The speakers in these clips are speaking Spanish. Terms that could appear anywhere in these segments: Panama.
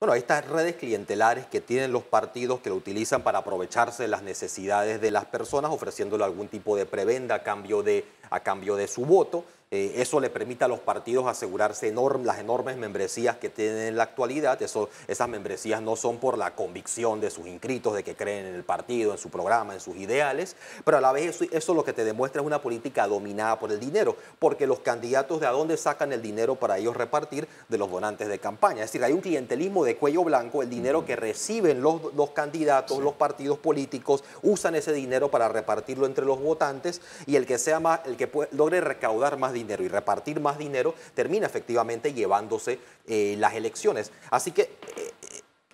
bueno, estas redes clientelares que tienen los partidos que lo utilizan para aprovecharse de las necesidades de las personas, ofreciéndole algún tipo de prebenda a cambio de su voto. Eso le permite a los partidos asegurarse las enormes membresías que tienen en la actualidad. Esas membresías no son por la convicción de sus inscritos, de que creen en el partido, en su programa, en sus ideales, pero a la vez eso lo que te demuestra es una política dominada por el dinero, porque los candidatos, ¿de dónde sacan el dinero para ellos repartir? De los donantes de campaña. Es decir, hay un clientelismo de cuello blanco. El dinero que reciben los candidatos, sí, los partidos políticos, usan ese dinero para repartirlo entre los votantes, y el que logre recaudar más dinero y repartir más dinero termina efectivamente llevándose las elecciones. Así que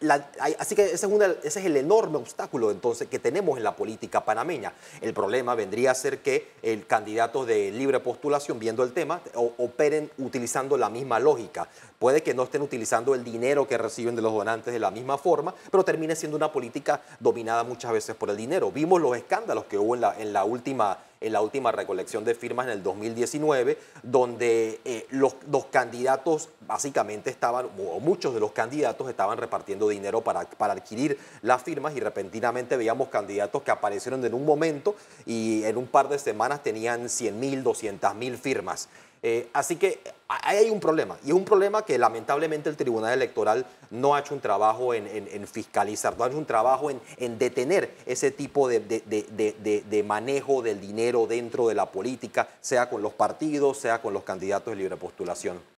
ese es el enorme obstáculo entonces que tenemos en la política panameña. El problema vendría a ser que el candidato de libre postulación, viendo el tema, operen utilizando la misma lógica. Puede que no estén utilizando el dinero que reciben de los donantes de la misma forma, pero termina siendo una política dominada muchas veces por el dinero. Vimos los escándalos que hubo en la última recolección de firmas en el 2019, donde los candidatos básicamente estaban, o muchos de los candidatos estaban repartiendo dinero para adquirir las firmas, y repentinamente veíamos candidatos que aparecieron en un momento y en un par de semanas tenían 100.000, 200.000 firmas. Así que hay un problema, y es un problema que lamentablemente el Tribunal Electoral no ha hecho un trabajo en fiscalizar, no ha hecho un trabajo en detener ese tipo de manejo del dinero dentro de la política, sea con los partidos, sea con los candidatos de libre postulación.